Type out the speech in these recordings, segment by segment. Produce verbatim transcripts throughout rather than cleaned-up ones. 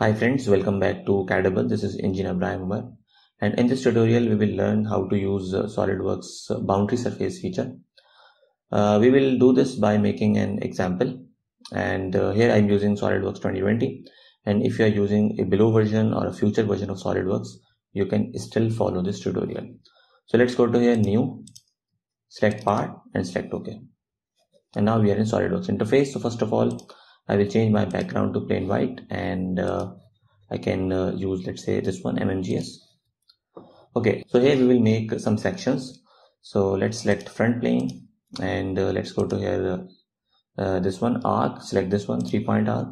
Hi friends, welcome back to CADable. This is Engineer Ibrahim Omer, and in this tutorial we will learn how to use uh, SolidWorks uh, boundary surface feature. Uh, we will do this by making an example, and uh, here I am using SolidWorks twenty twenty, and if you are using a below version or a future version of SolidWorks, you can still follow this tutorial. So let's go to here, new, select part and select OK. And now we are in SolidWorks interface. So first of all, I will change my background to plain white, and uh, I can uh, use, let's say, this one, M M G S. Okay, so here we will make some sections. So let's select front plane, and uh, let's go to here, uh, uh, this one, arc, select this one, three point arc,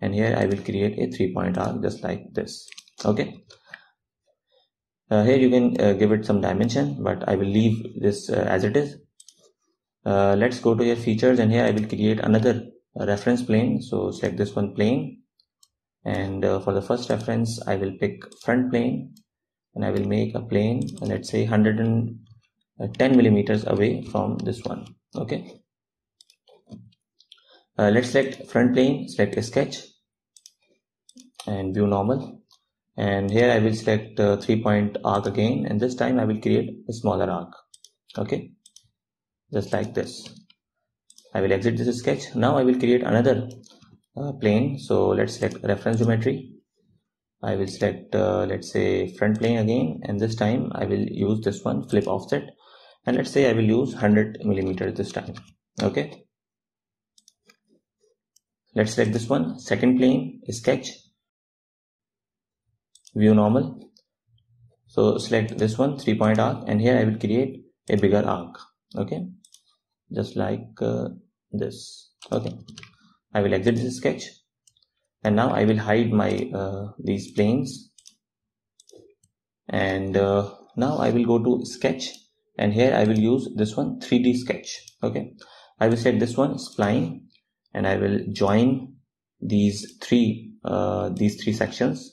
and here I will create a three point arc just like this. Okay, uh, here you can uh, give it some dimension, but I will leave this uh, as it is. Uh, let's go to here, features, and here I will create another reference plane. So select this one, plane, and uh, for the first reference I will pick front plane, and I will make a plane, and let's say one hundred ten millimeters away from this one. Okay, uh, let's select front plane, select a sketch and view normal, and here I will select uh, three point arc again, and this time I will create a smaller arc. Okay, just like this. I will exit this sketch. Now I will create another uh, plane. So let's select reference geometry. I will select uh, let's say front plane again, and this time I will use this one, flip offset, and let's say I will use one hundred millimeters this time. Okay, let's select this one, second plane, sketch, view normal. So select this one, three point arc, and here I will create a bigger arc. Okay, just like uh, this. Okay, I will exit this sketch, and now I will hide my uh, these planes, and uh, now I will go to sketch, and here I will use this one, three D sketch. Okay, I will select this one, spline, and I will join these three uh, these three sections.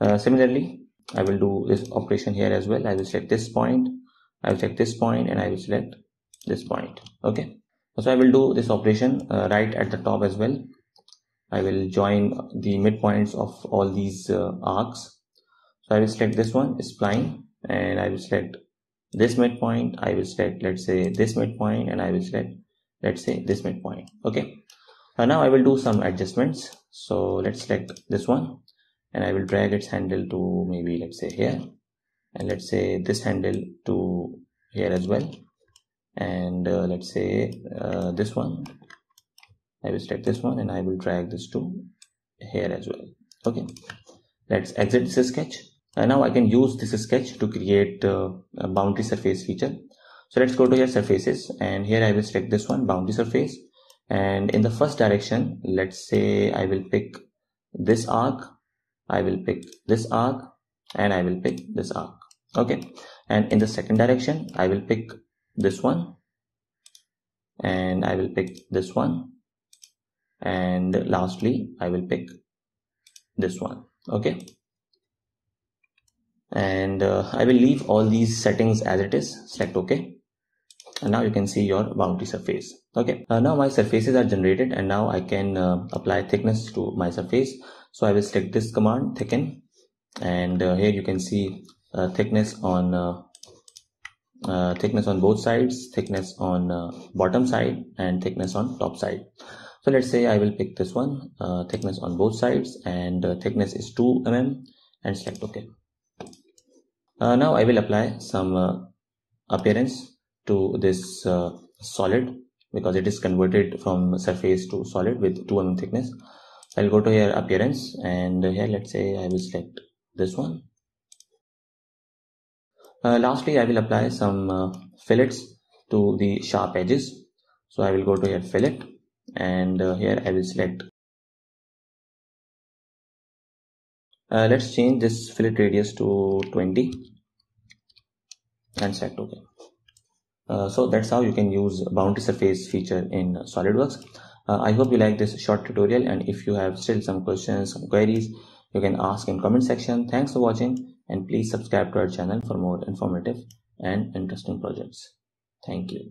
Uh, similarly, I will do this operation here as well. I will select this point, I will select this point, and I will select this point. Okay, so I will do this operation uh, right at the top as well. I will join the midpoints of all these uh, arcs. So I will select this one, spline, and I will select this midpoint. I will select, let's say, this midpoint, and I will select, let's say, this midpoint. Okay, uh, now I will do some adjustments. So let's select this one, and I will drag its handle to maybe, let's say, here, and let's say this handle to here as well. And uh, let's say uh, this one, I will select this one, and I will drag this to here as well. Okay, let's exit this sketch, and now I can use this sketch to create uh, a boundary surface feature. So let's go to here, surfaces, and here I will select this one, boundary surface, and in the first direction, let's say I will pick this arc, I will pick this arc, and I will pick this arc. Okay, and in the second direction, I will pick this one, and I will pick this one, and lastly I will pick this one. Okay, and uh, I will leave all these settings as it is. Select OK, and now you can see your boundary surface. Okay, uh, now my surfaces are generated, and now I can uh, apply thickness to my surface. So I will select this command, thicken, and uh, here you can see uh, thickness on uh, Uh, thickness on both sides, thickness on uh, bottom side, and thickness on top side. So let's say I will pick this one, uh, thickness on both sides, and uh, thickness is two millimeters, and select OK. Uh, now I will apply some uh, appearance to this uh, solid, because it is converted from surface to solid with two millimeter thickness. I'll go to here, appearance, and here let's say I will select this one. Uh, lastly, I will apply some uh, fillets to the sharp edges. So I will go to here, fillet, and uh, here I will select. Uh, let's change this fillet radius to twenty, and select OK. Uh, so that's how you can use boundary surface feature in SolidWorks. Uh, I hope you like this short tutorial, and if you have still some questions, some queries, you can ask in comment section. Thanks for watching, and please subscribe to our channel for more informative and interesting projects. Thank you.